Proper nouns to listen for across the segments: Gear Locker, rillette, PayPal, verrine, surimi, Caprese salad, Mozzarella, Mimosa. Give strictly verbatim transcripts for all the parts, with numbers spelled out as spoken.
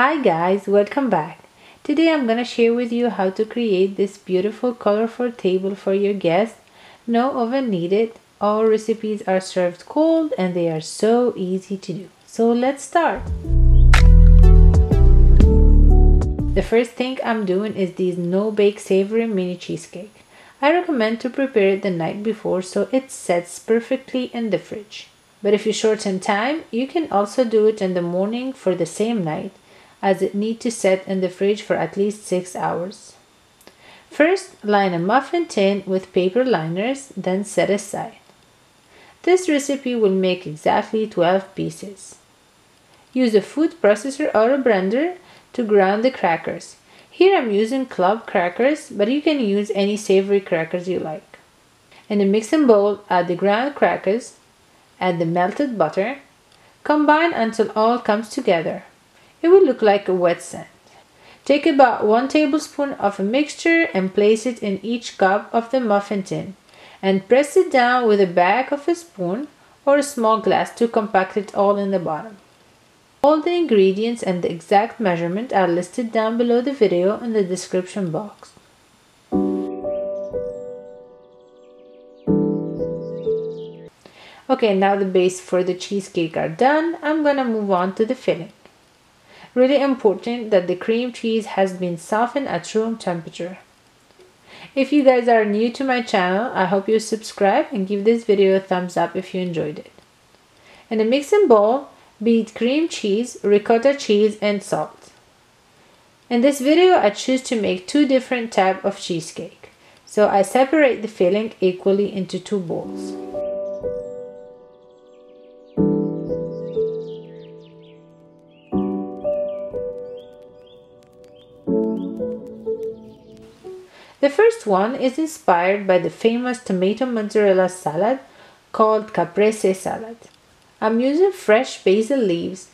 Hi guys, welcome back. Today I'm gonna share with you how to create this beautiful colorful table for your guests. No oven needed. All recipes are served cold and they are so easy to do. So let's start. The first thing I'm doing is these no-bake savory mini cheesecake. I recommend to prepare it the night before so it sets perfectly in the fridge. But if you shorten time, you can also do it in the morning for the same night, as it needs to set in the fridge for at least six hours. First, line a muffin tin with paper liners, then set aside. This recipe will make exactly twelve pieces. Use a food processor or a blender to ground the crackers. Here I'm using club crackers, but you can use any savory crackers you like. In a mixing bowl, add the ground crackers, add the melted butter, combine until all comes together. It will look like a wet sand. Take about one tablespoon of a mixture and place it in each cup of the muffin tin and press it down with the back of a spoon or a small glass to compact it all in the bottom. All the ingredients and the exact measurement are listed down below the video in the description box. Okay, now the base for the cheesecake are done. I'm gonna move on to the filling. Really important that the cream cheese has been softened at room temperature. If you guys are new to my channel, I hope you subscribe and give this video a thumbs up if you enjoyed it. In a mixing bowl, beat cream cheese, ricotta cheese, and salt. In this video, I choose to make two different types of cheesecake. So I separate the filling equally into two bowls. The first one is inspired by the famous tomato mozzarella salad called Caprese salad. I'm using fresh basil leaves.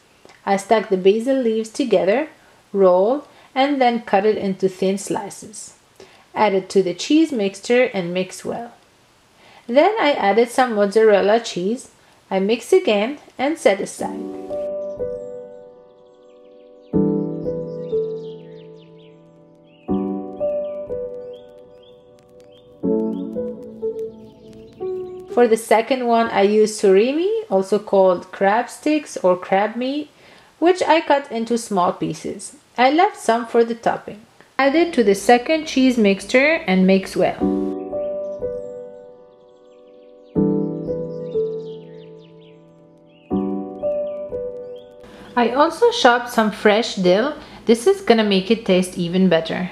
I stack the basil leaves together, roll, and then cut it into thin slices. Add it to the cheese mixture and mix well. Then I added some mozzarella cheese. I mix again and set aside. For the second one, I use surimi, also called crab sticks or crab meat, which I cut into small pieces. I left some for the topping. Add it to the second cheese mixture and mix well. I also chopped some fresh dill. This is gonna make it taste even better.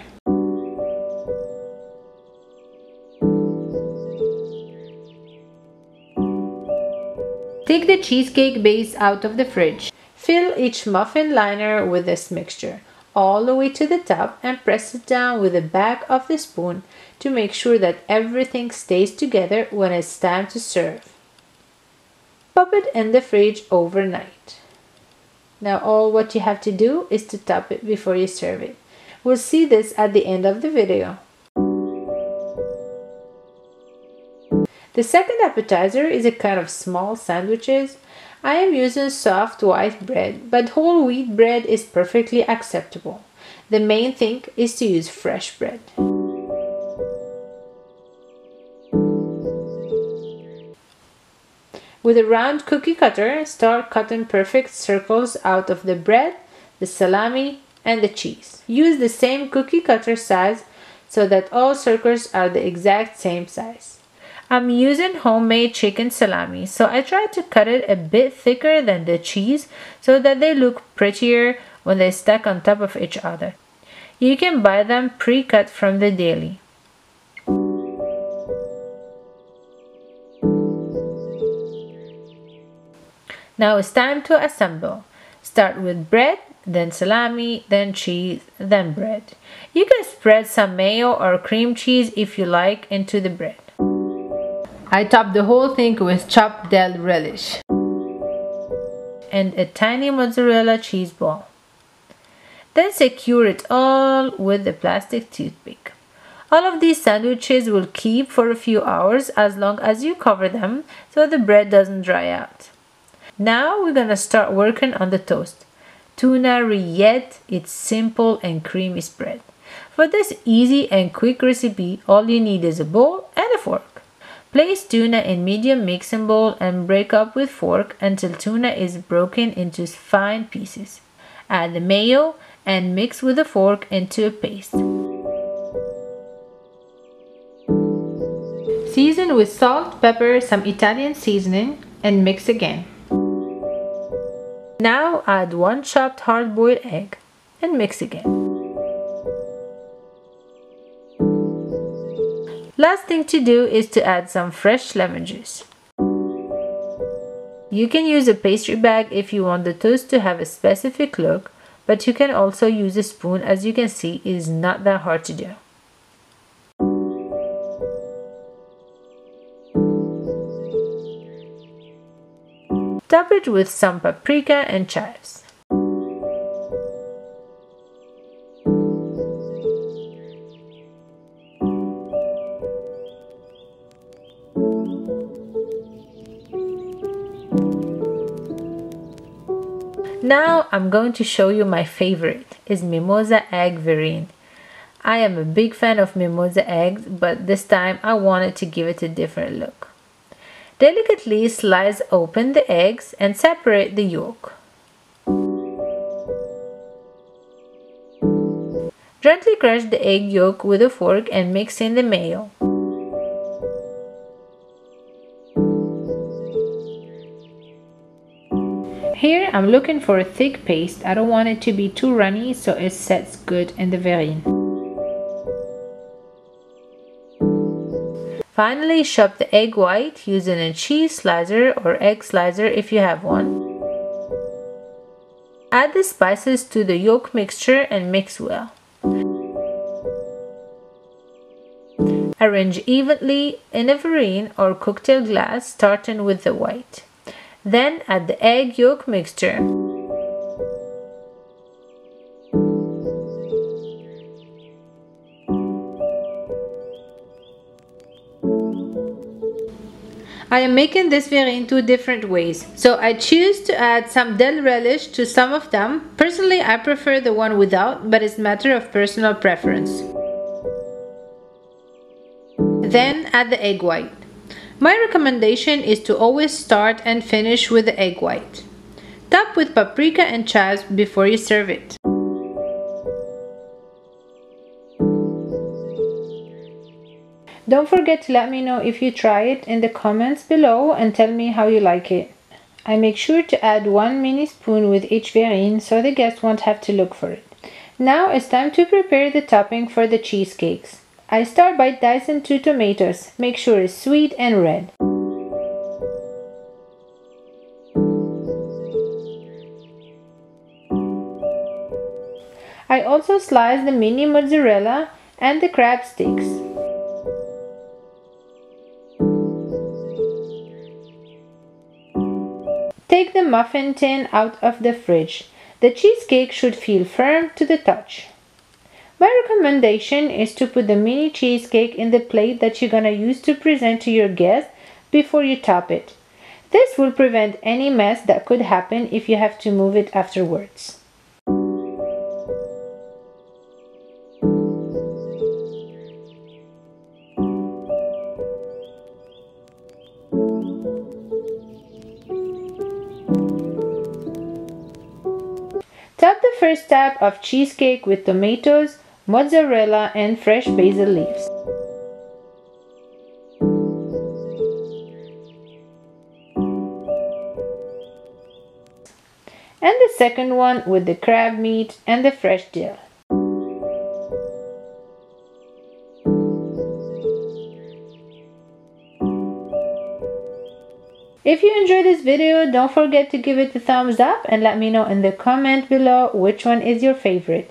Take the cheesecake base out of the fridge. Fill each muffin liner with this mixture all the way to the top and press it down with the back of the spoon to make sure that everything stays together when it's time to serve. Pop it in the fridge overnight. Now all what you have to do is to top it before you serve it. We'll see this at the end of the video. The second appetizer is a kind of small sandwiches. I am using soft white bread, but whole wheat bread is perfectly acceptable. The main thing is to use fresh bread. With a round cookie cutter, start cutting perfect circles out of the bread, the salami, and the cheese. Use the same cookie cutter size so that all circles are the exact same size. I'm using homemade chicken salami, so I try to cut it a bit thicker than the cheese so that they look prettier when they stack on top of each other. You can buy them pre-cut from the deli. Now it's time to assemble. Start with bread, then salami, then cheese, then bread. You can spread some mayo or cream cheese if you like into the bread. I topped the whole thing with chopped dill relish and a tiny mozzarella cheese ball. Then secure it all with a plastic toothpick. All of these sandwiches will keep for a few hours as long as you cover them so the bread doesn't dry out. Now we're gonna start working on the toast. tuna rillette. It's simple and creamy spread. For this easy and quick recipe, all you need is a bowl and a fork. Place tuna in medium mixing bowl and break up with fork until tuna is broken into fine pieces. Add the mayo and mix with a fork into a paste. Season with salt, pepper, some Italian seasoning, and mix again. Now add one chopped hard-boiled egg and mix again. Last thing to do is to add some fresh lemon juice. You can use a pastry bag if you want the toast to have a specific look, but you can also use a spoon. As you can see, it is not that hard to do. Top it with some paprika and chives. Now I'm going to show you my favorite, is Mimosa egg verrine. I am a big fan of Mimosa eggs, but this time I wanted to give it a different look. Delicately slice open the eggs and separate the yolk. Gently crush the egg yolk with a fork and mix in the mayo. Here I'm looking for a thick paste. I don't want it to be too runny, so it sets good in the verrine. Finally, chop the egg white using a cheese slicer or egg slicer if you have one. Add the spices to the yolk mixture and mix well. Arrange evenly in a verrine or cocktail glass, starting with the white. Then add the egg yolk mixture. I am making this verrine two different ways, so I choose to add some dill relish to some of them. Personally, I prefer the one without, but it's a matter of personal preference. Then add the egg white. My recommendation is to always start and finish with the egg white. Top with paprika and chives before you serve it. Don't forget to let me know if you try it in the comments below and tell me how you like it. I make sure to add one mini spoon with each verrine so the guests won't have to look for it. Now it's time to prepare the topping for the cheesecakes. I start by dicing two tomatoes. Make sure it's sweet and red. I also slice the mini mozzarella and the crab sticks. Take the muffin tin out of the fridge. The cheesecake should feel firm to the touch. My recommendation is to put the mini cheesecake in the plate that you're gonna use to present to your guests before you top it. This will prevent any mess that could happen if you have to move it afterwards. Top the first tab of cheesecake with tomatoes, mozzarella, and fresh basil leaves. And the second one with the crab meat and the fresh dill. If you enjoyed this video, don't forget to give it a thumbs up and let me know in the comment below which one is your favorite.